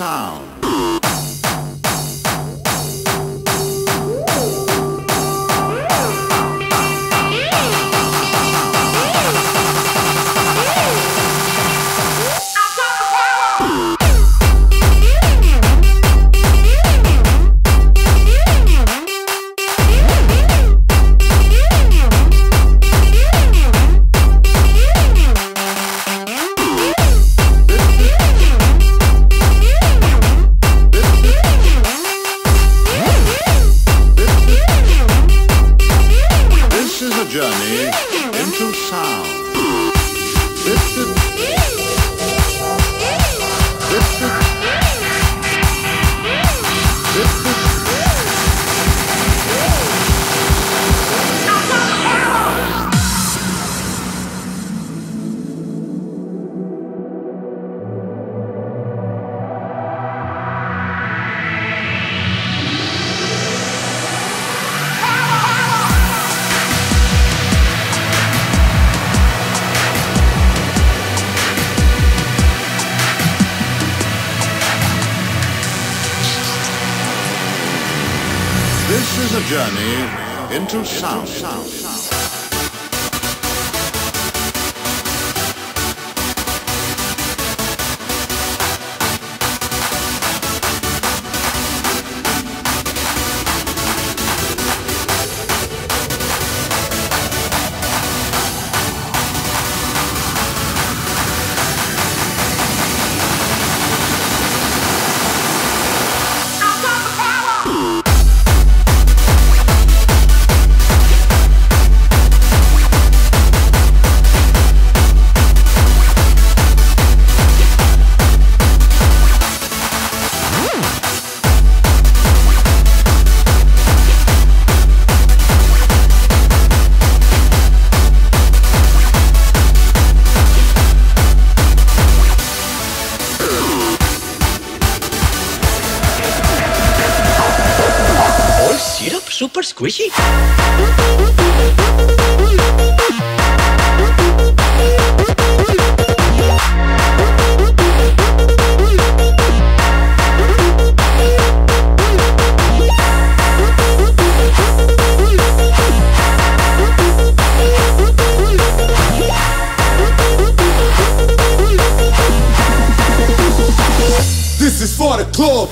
sound. Journey into sound. This is a journey into sound. Super squishy. This is for the club.